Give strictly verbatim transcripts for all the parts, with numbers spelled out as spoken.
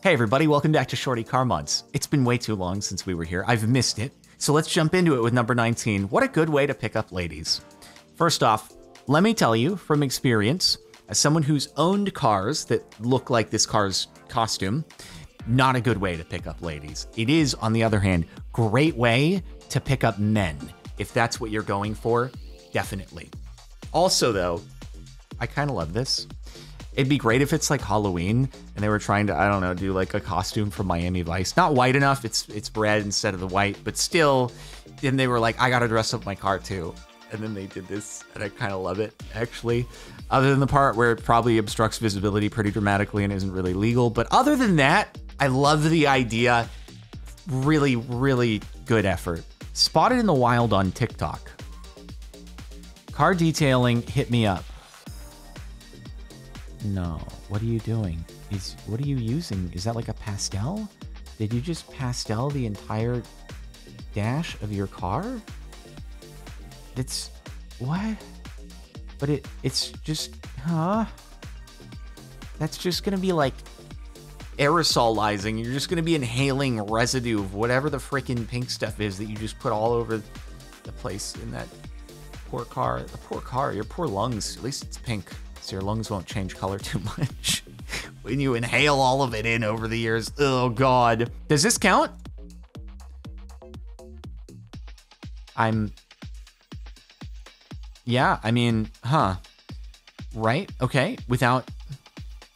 Hey everybody, welcome back to Shorty Car Mods. It's been way too long since we were here. I've missed it. So let's jump into it with number nineteen. What a good way to pick up ladies. First off, let me tell you from experience, as someone who's owned cars that look like this car's costume, not a good way to pick up ladies. It is, on the other hand, great way to pick up men. If that's what you're going for, definitely. Also though, I kind of love this. It'd be great if it's like Halloween and they were trying to, I don't know, do like a costume from Miami Vice. Not white enough, it's it's red instead of the white, but still, then they were like, I gotta dress up my car too. And then they did this, and I kind of love it, actually. Other than the part where it probably obstructs visibility pretty dramatically and isn't really legal. But other than that, I love the idea. Really, really good effort. Spotted in the wild on TikTok. Car detailing, hit me up. No, what are you doing? Is what are you using? Is that like a pastel? Did you just pastel the entire dash of your car? It's what? But it it's just, huh? That's just gonna be like aerosolizing. You're just gonna be inhaling residue of whatever the freaking pink stuff is that you just put all over the place in that poor car. The poor car, your poor lungs. At least it's pink. So your lungs won't change color too much when you inhale all of it in over the years. Oh God. Does this count? I'm, yeah, I mean, huh? Right? Okay. Without,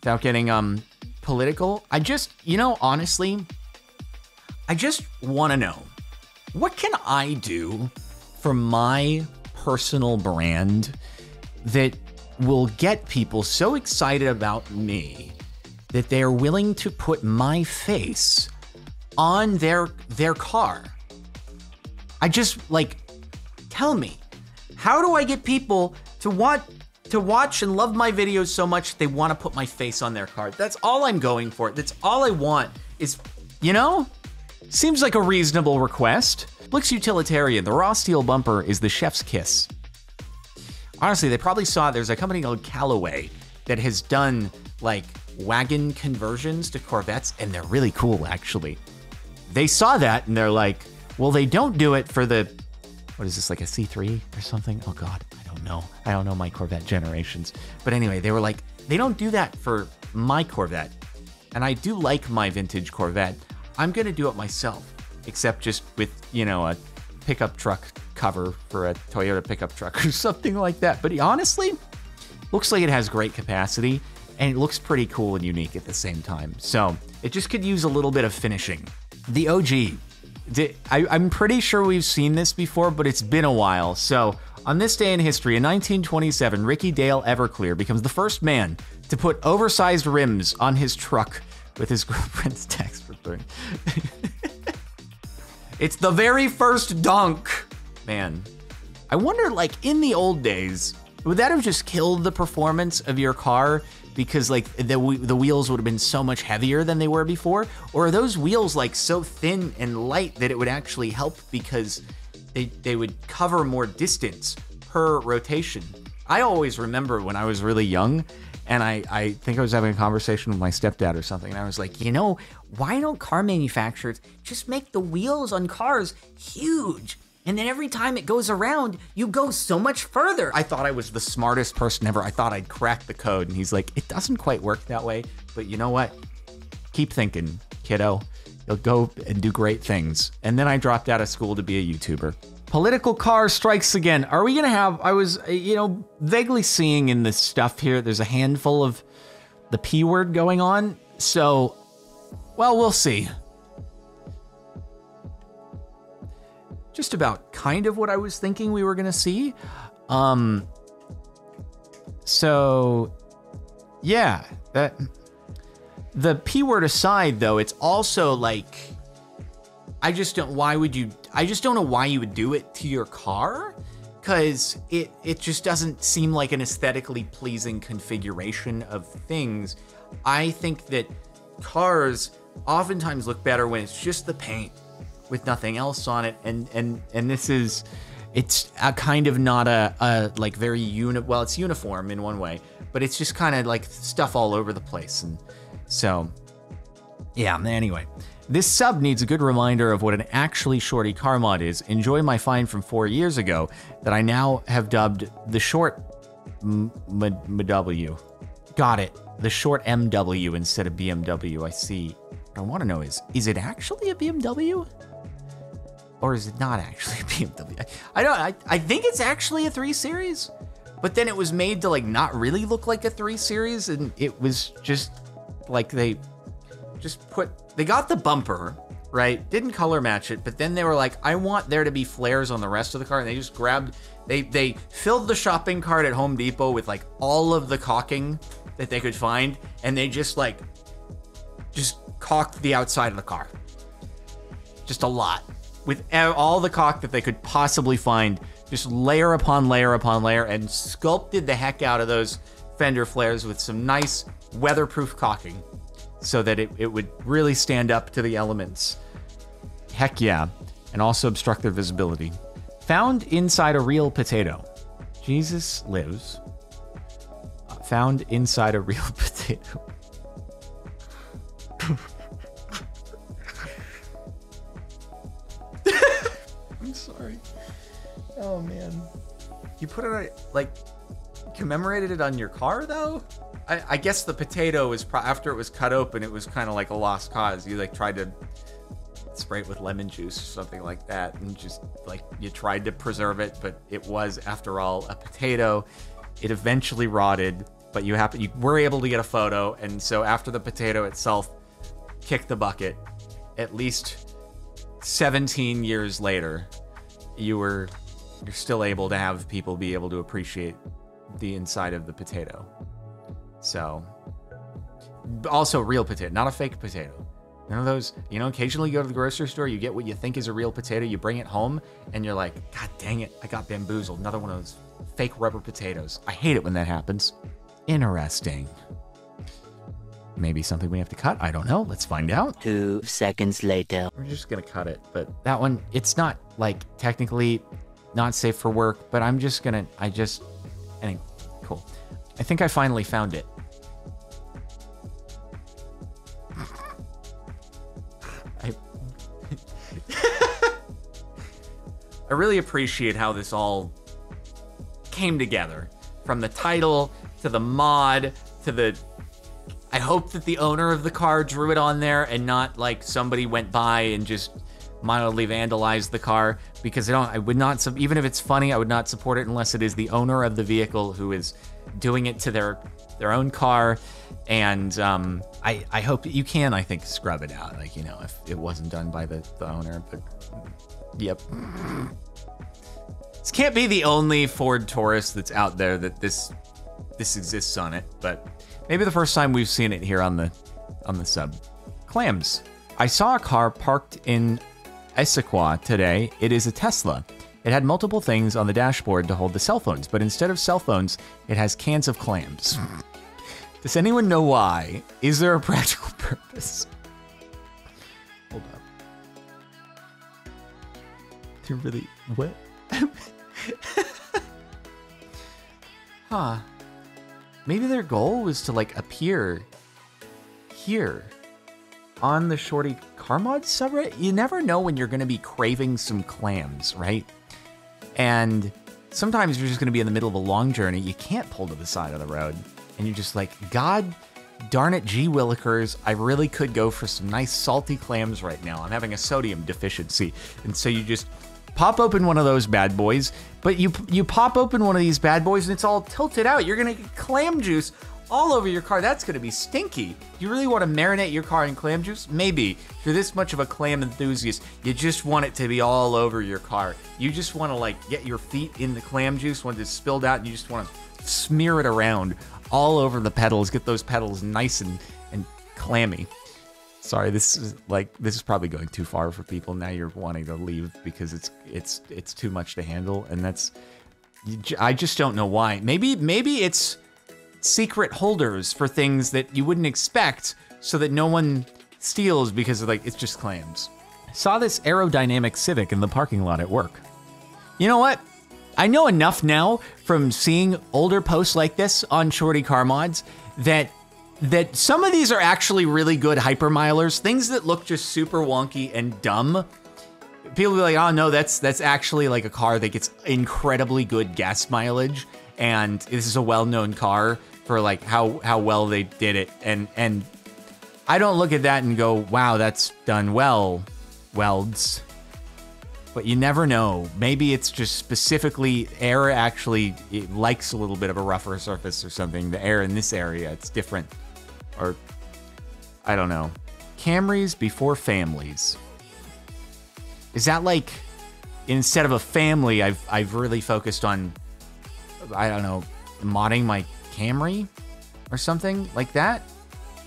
without getting um political. I just, you know, honestly, I just want to know, what can I do for my personal brand that will get people so excited about me that they are willing to put my face on their their car? I just, like, tell me, how do I get people to want to watch and love my videos so much they want to put my face on their car? That's all I'm going for. That's all I want is, you know, seems like a reasonable request. Looks utilitarian. The raw steel bumper is the chef's kiss. Honestly, they probably saw there's a company called Callaway that has done like wagon conversions to Corvettes, and they're really cool, actually. They saw that and they're like, well, they don't do it for the, what is this, like a C three or something? Oh God, I don't know. I don't know my Corvette generations. But anyway, they were like, they don't do that for my Corvette. And I do like my vintage Corvette. I'm gonna do it myself, except just with, you know, a pickup truck cover for a Toyota pickup truck or something like that. But honestly, looks like it has great capacity and it looks pretty cool and unique at the same time. So it just could use a little bit of finishing. The O G, the, I, I'm pretty sure we've seen this before, but it's been a while. So on this day in history, in nineteen twenty-seven, Ricky Dale Everclear becomes the first man to put oversized rims on his truck with his girlfriend's tax return. It's the very first donk. Man, I wonder, like, in the old days, would that have just killed the performance of your car because like the, the wheels would have been so much heavier than they were before? Or are those wheels like so thin and light that it would actually help because they, they would cover more distance per rotation? I always remember when I was really young, and I, I think I was having a conversation with my stepdad or something, and I was like, you know, why don't car manufacturers just make the wheels on cars huge? And then every time it goes around, you go so much further. I thought I was the smartest person ever. I thought I'd cracked the code. And he's like, it doesn't quite work that way. But you know what? Keep thinking, kiddo. You'll go and do great things. And then I dropped out of school to be a YouTuber. Political car strikes again. Are we gonna have, I was, you know, vaguely seeing in this stuff here, there's a handful of the P word going on. So, well, we'll see. Just about kind of what I was thinking we were gonna see. Um, so yeah, that, the P word aside though, it's also like, I just don't, why would you, I just don't know why you would do it to your car. Cause it, it just doesn't seem like an aesthetically pleasing configuration of things. I think that cars oftentimes look better when it's just the paint with nothing else on it, and and and this is, it's a kind of not a, a like very uni well it's uniform in one way, but it's just kind of like stuff all over the place. And so Yeah, anyway. This sub needs a good reminder of what an actually shorty car mod is. Enjoy my find from four years ago that I now have dubbed the short M W. Got it. The short M W instead of B M W, I see. What I want to know is, is it actually a B M W? Or is it not actually a B M W? I, I don't, I, I think it's actually a three series, but then it was made to like not really look like a three series, and it was just like they just put, they got the bumper, right? Didn't color match it, but then they were like, I want there to be flares on the rest of the car, and they just grabbed, they, they filled the shopping cart at Home Depot with like all of the caulking that they could find, and they just like, just caulked the outside of the car. Just a lot. With all the caulk that they could possibly find, just layer upon layer upon layer, and sculpted the heck out of those fender flares with some nice weatherproof caulking so that it, it would really stand up to the elements. Heck yeah. And also obstruct their visibility. Found inside a real potato. Jesus lives. Found inside a real potato. I'm sorry. Oh man. You put it on, like, commemorated it on your car though? I, I guess the potato is pro after it was cut open, it was kind of like a lost cause. You like tried to spray it with lemon juice or something like that, and just like you tried to preserve it, but it was after all a potato. It eventually rotted, but you happen you were able to get a photo, and so after the potato itself kicked the bucket, at least seventeen years later, you were you're still able to have people be able to appreciate the inside of the potato. So, also real potato, not a fake potato. None of those, you know, occasionally you go to the grocery store, you get what you think is a real potato, you bring it home, and you're like, God dang it, I got bamboozled. Another one of those fake rubber potatoes. I hate it when that happens. Interesting. Maybe something we have to cut. I don't know. Let's find out. Two seconds later. We're just going to cut it. But that one, it's not like technically not safe for work, but I'm just going to, I just, anyway, cool. I think I finally found it. I, I really appreciate how this all came together, from the title to the mod to the, I hope that the owner of the car drew it on there and not like somebody went by and just mildly vandalized the car, because I don't, I would not, even if it's funny, I would not support it unless it is the owner of the vehicle who is doing it to their their own car. And um, I, I hope you can, I think, scrub it out. Like, you know, if it wasn't done by the, the owner, but yep. This can't be the only Ford Taurus that's out there that this this exists on it, but maybe the first time we've seen it here on the on the sub. Clams. I saw a car parked in Essequa today. It is a Tesla. It had multiple things on the dashboard to hold the cell phones, but instead of cell phones, it has cans of clams. Does anyone know why? Is there a practical purpose? Hold up. They're really, what? Huh. Maybe their goal was to like appear here on the shorty car mod subreddit. You never know when you're going to be craving some clams, right? And sometimes you're just going to be in the middle of a long journey. You can't pull to the side of the road, and you're just like, God darn it, G Willikers, I really could go for some nice salty clams right now. I'm having a sodium deficiency. And so you just pop open one of those bad boys, but you you pop open one of these bad boys and it's all tilted out. You're gonna get clam juice all over your car. That's gonna be stinky. You really wanna marinate your car in clam juice? Maybe. If you're this much of a clam enthusiast, you just want it to be all over your car. You just wanna like get your feet in the clam juice when it's spilled out, and you just wanna smear it around all over the pedals, get those pedals nice and, and clammy. Sorry, this is like this is probably going too far for people. Now you're wanting to leave because it's it's it's too much to handle, and that's I just don't know why. Maybe maybe it's secret holders for things that you wouldn't expect, so that no one steals because of like it's just clams. I saw this aerodynamic Civic in the parking lot at work. You know what? I know enough now from seeing older posts like this on Shorty Car Mods that that some of these are actually really good hypermilers. Things that look just super wonky and dumb, people be like, oh no, that's that's actually like a car that gets incredibly good gas mileage, and this is a well-known car for like how how well they did it. And and I don't look at that and go, wow, that's done well, Welds. But you never know. Maybe it's just specifically air actually it likes a little bit of a rougher surface or something. The air in this area, it's different. Or, I don't know. Camrys before families. Is that like, instead of a family, I've, I've really focused on, I don't know, modding my Camry or something like that?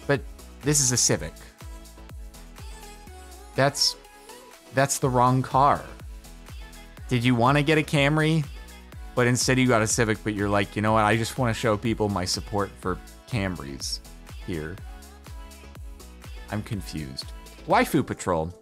But this is a Civic. That's, that's the wrong car. Did you want to get a Camry, but instead you got a Civic, but you're like, you know what, I just want to show people my support for Camrys here. I'm confused. Waifu Patrol.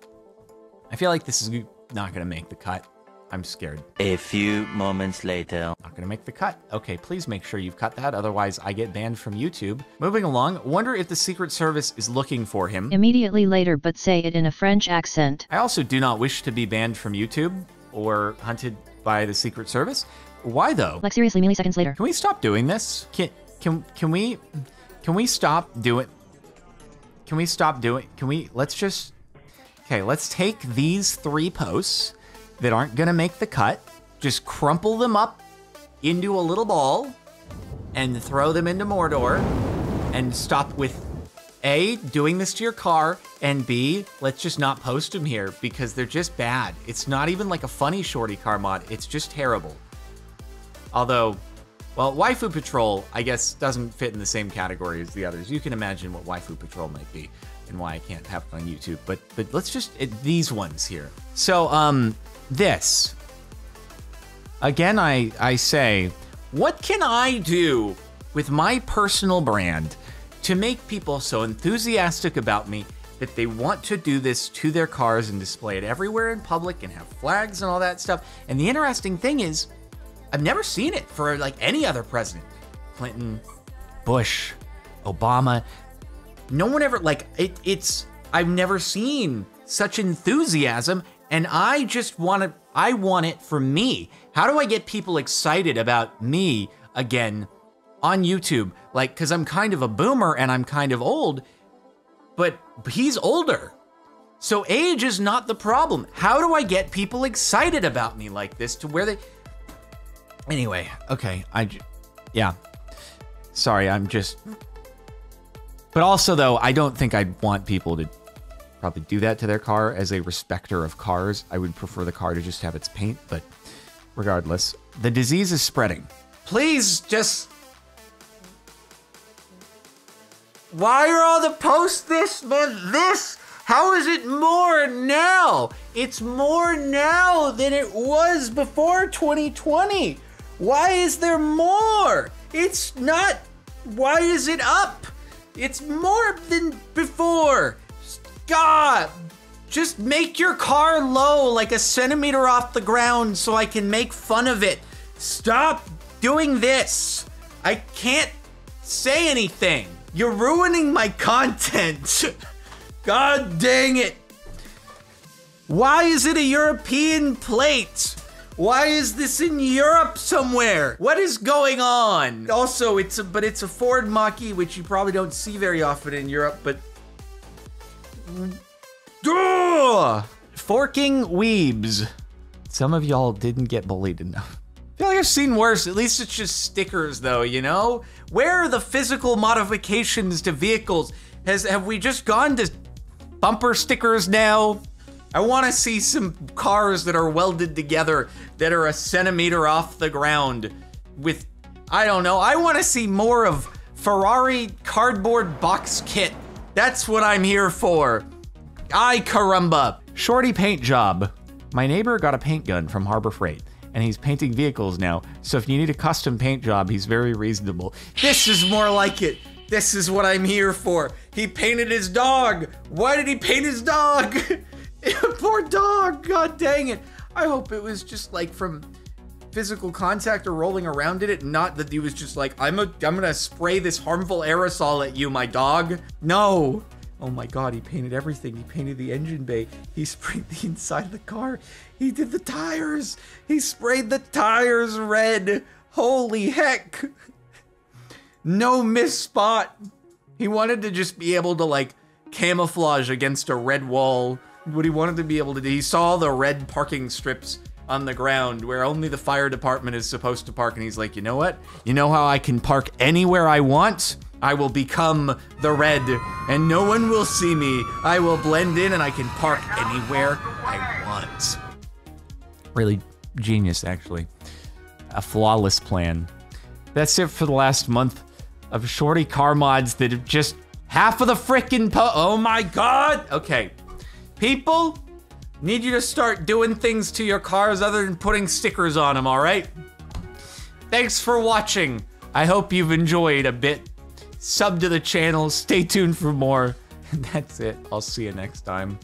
I feel like this is not gonna make the cut. I'm scared. A few moments later. Not gonna make the cut. Okay, please make sure you've cut that, otherwise I get banned from YouTube. Moving along, wonder if the Secret Service is looking for him. Immediately later, but say it in a French accent. I also do not wish to be banned from YouTube or hunted by the Secret Service. Why though? Like seriously, milliseconds later. Can we stop doing this? Can, can, can we, can we stop doing, can we stop doing, can we, let's just, okay, let's take these three posts that aren't gonna make the cut, just crumple them up into a little ball and throw them into Mordor, and stop with A, doing this to your car, and B, let's just not post them here because they're just bad. It's not even like a funny shorty car mod, it's just terrible. Although, well, Waifu Patrol, I guess, doesn't fit in the same category as the others. You can imagine what Waifu Patrol might be and why I can't have it on YouTube, but but let's just, it, these ones here. So, um, this. Again, I, I say, what can I do with my personal brand to make people so enthusiastic about me that they want to do this to their cars and display it everywhere in public and have flags and all that stuff? And the interesting thing is, I've never seen it for like any other president. Clinton, Bush, Obama, no one ever, like, it, it's, I've never seen such enthusiasm. And I just want to, I want it for me. How do I get people excited about me again on YouTube? Like, cause I'm kind of a boomer and I'm kind of old, but he's older. So age is not the problem. How do I get people excited about me like this to where they, anyway, okay. I, yeah, sorry, I'm just, but also though, I don't think I'd want people to probably do that to their car. As a respecter of cars, I would prefer the car to just have its paint, but regardless, the disease is spreading. Please just, why are all the posts this month this? How is it more now? It's more now than it was before twenty twenty. Why is there more? It's not, why is it up? It's more than before. God, just make your car low, like a centimeter off the ground so I can make fun of it. Stop doing this. I can't say anything. You're ruining my content. God dang it. Why is it a European plate? Why is this in Europe somewhere? What is going on? Also, it's a, but it's a Ford Mach-E, which you probably don't see very often in Europe, but Duh! Forking weebs. Some of y'all didn't get bullied enough. I feel like I've seen worse. At least it's just stickers though, you know? Where are the physical modifications to vehicles? Has, have we just gone to bumper stickers now? I wanna see some cars that are welded together that are a centimeter off the ground with, I don't know, I wanna see more of Ferrari cardboard box kit. That's what I'm here for. Ay caramba. Shorty paint job. My neighbor got a paint gun from Harbor Freight and he's painting vehicles now. So if you need a custom paint job, he's very reasonable. This is more like it. This is what I'm here for. He painted his dog. Why did he paint his dog? Poor dog, God dang it. I hope it was just like from physical contact or rolling around in it, not that he was just like, I'm a, I'm gonna spray this harmful aerosol at you, my dog. No. Oh my God, he painted everything. He painted the engine bay. He sprayed the inside of the car. He did the tires. He sprayed the tires red. Holy heck. No miss spot. He wanted to just be able to like camouflage against a red wall. What he wanted to be able to do, he saw the red parking strips on the ground where only the fire department is supposed to park. And he's like, you know what? You know how I can park anywhere I want? I will become the red and no one will see me. I will blend in and I can park anywhere I want. Really genius, actually. A flawless plan. That's it for the last month of shorty car mods that have just half of the frickin' po- oh my God. Okay, people, need you to start doing things to your cars other than putting stickers on them, all right? Thanks for watching. I hope you've enjoyed a bit. Sub to the channel, stay tuned for more. And that's it, I'll see you next time.